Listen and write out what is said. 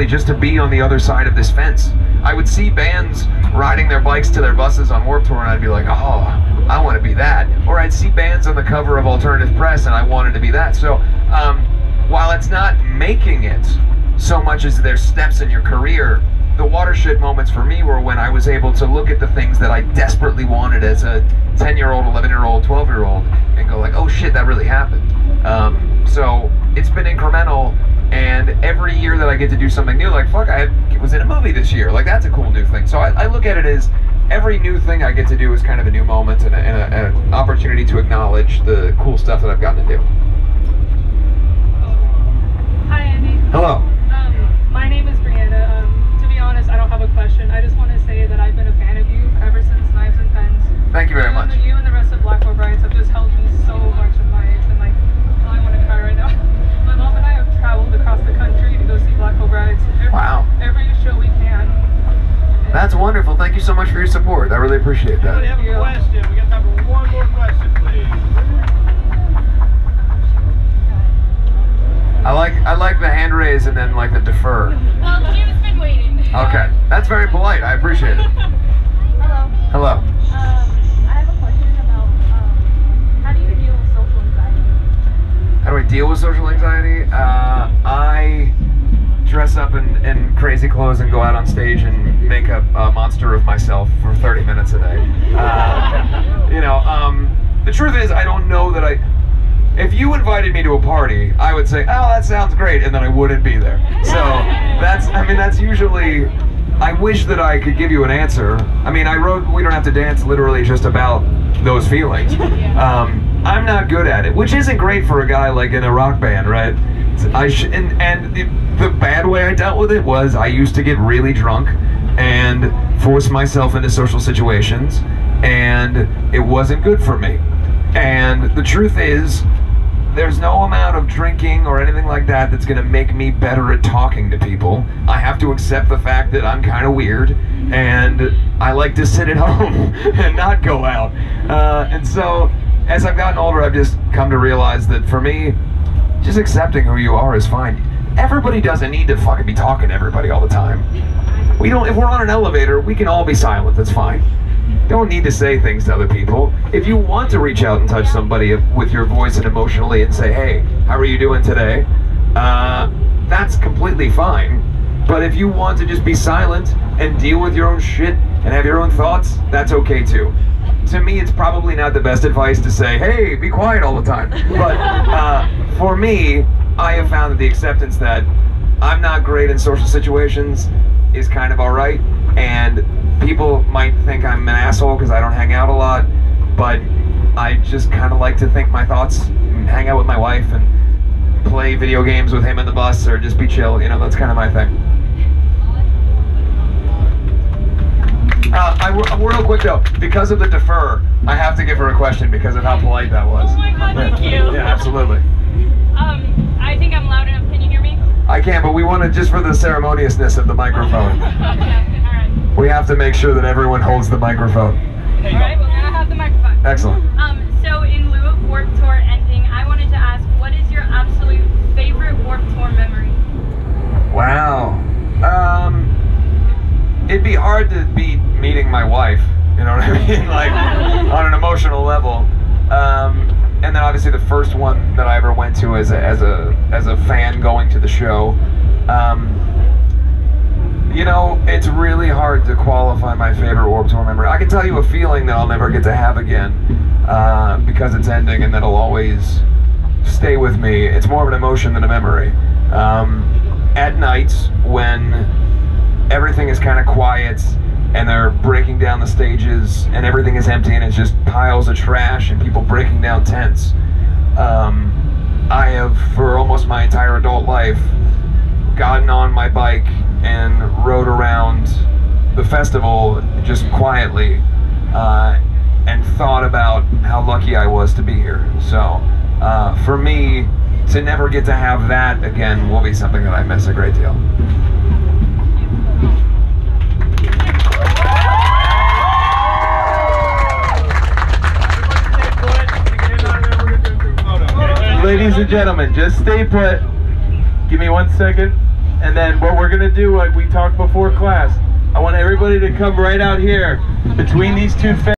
basically just to be on the other side of this fence. I would see bands riding their bikes to their buses on Warped Tour, and I'd be like, oh, I want to be that. Or I'd see bands on the cover of Alternative Press, and I wanted to be that. So while it's not making it so much as there's steps in your career, the watershed moments for me were when I was able to look at the things that I desperately wanted as a 10-year-old, 11-year-old, 12-year-old, and go like, oh shit, that really happened. So it's been incremental, and every year that I get to do something new, like, fuck, I was in a movie this year, like, that's a cool new thing. So I look at it as every new thing I get to do is kind of a new moment and an opportunity to acknowledge the cool stuff that I've gotten to do. Hi, Andy. Hello. My name is Brianna. To be honest, I don't have a question. I just want to say that I've been a fan of you ever since Knives and Pens. Thank you very much. You and the rest of Black Hole Brides have just helped me so much in my life, and like, I want to cry right now. My mom and I have traveled across the country to go see Black Hole Brides. Wow. Every show we can. And that's wonderful. Thank you so much for your support. I really appreciate that. We have a question. We got time for one more question, please. I like the hand raise and then like the defer. Well, Jim's been waiting. Okay, that's very polite. I appreciate it. Hello. Hello. I have a question about how do you deal with social anxiety? How do I deal with social anxiety? I dress up in crazy clothes and go out on stage and make a monster of myself for 30 minutes a day. You know, the truth is, I don't know that If you invited me to a party, I would say, oh, that sounds great, and then I wouldn't be there. So, that's usually, I wish that I could give you an answer. I mean, I wrote We Don't Have to Dance literally just about those feelings. I'm not good at it, which isn't great for a guy like in a rock band, right? And the bad way I dealt with it was I used to get really drunk and force myself into social situations, and it wasn't good for me. And the truth is, there's no amount of drinking or anything like that that's gonna make me better at talking to people. I have to accept the fact that I'm kind of weird, and I like to sit at home and not go out. And so, as I've gotten older, I've just come to realize that for me, just accepting who you are is fine. Everybody doesn't need to fucking be talking to everybody all the time. If we're on an elevator, we can all be silent, that's fine. Don't need to say things to other people. If you want to reach out and touch somebody with your voice and emotionally and say, hey, how are you doing today? That's completely fine. But if you want to just be silent and deal with your own shit and have your own thoughts, that's okay too. To me, it's probably not the best advice to say, hey, be quiet all the time. But for me, I have found that the acceptance that I'm not great in social situations is kind of all right. And people might think I'm an asshole because I don't hang out a lot, but I just kind of like to think my thoughts and hang out with my wife and play video games with him in the bus or just be chill, you know, that's kind of my thing. Real quick though, because of the defer, I have to give her a question because of how polite that was. Oh my god, thank you. Yeah, absolutely. I think I'm loud enough, can you hear me? I can, but we want to, just for the ceremoniousness of the microphone. We have to make sure that everyone holds the microphone. All right, well, now I have the microphone. Excellent. So in lieu of Warped Tour ending, I wanted to ask, what is your absolute favorite Warped Tour memory? Wow. It'd be hard to beat meeting my wife, you know what I mean? Like, on an emotional level. And then obviously the first one that I ever went to as a fan going to the show. You know, it's really hard to qualify my favorite Warped Tour memory. I can tell you a feeling that I'll never get to have again because it's ending, and that'll always stay with me. It's more of an emotion than a memory. At nights when everything is kind of quiet and they're breaking down the stages and everything is empty and it's just piles of trash and people breaking down tents, I have, for almost my entire adult life, gotten on my bike and rode around the festival just quietly and thought about how lucky I was to be here. So for me, to never get to have that again will be something that I miss a great deal. Ladies and gentlemen, just stay put. Give me 1 second. And then what we're going to do, like we talked before class, I want everybody to come right out here between these two fences.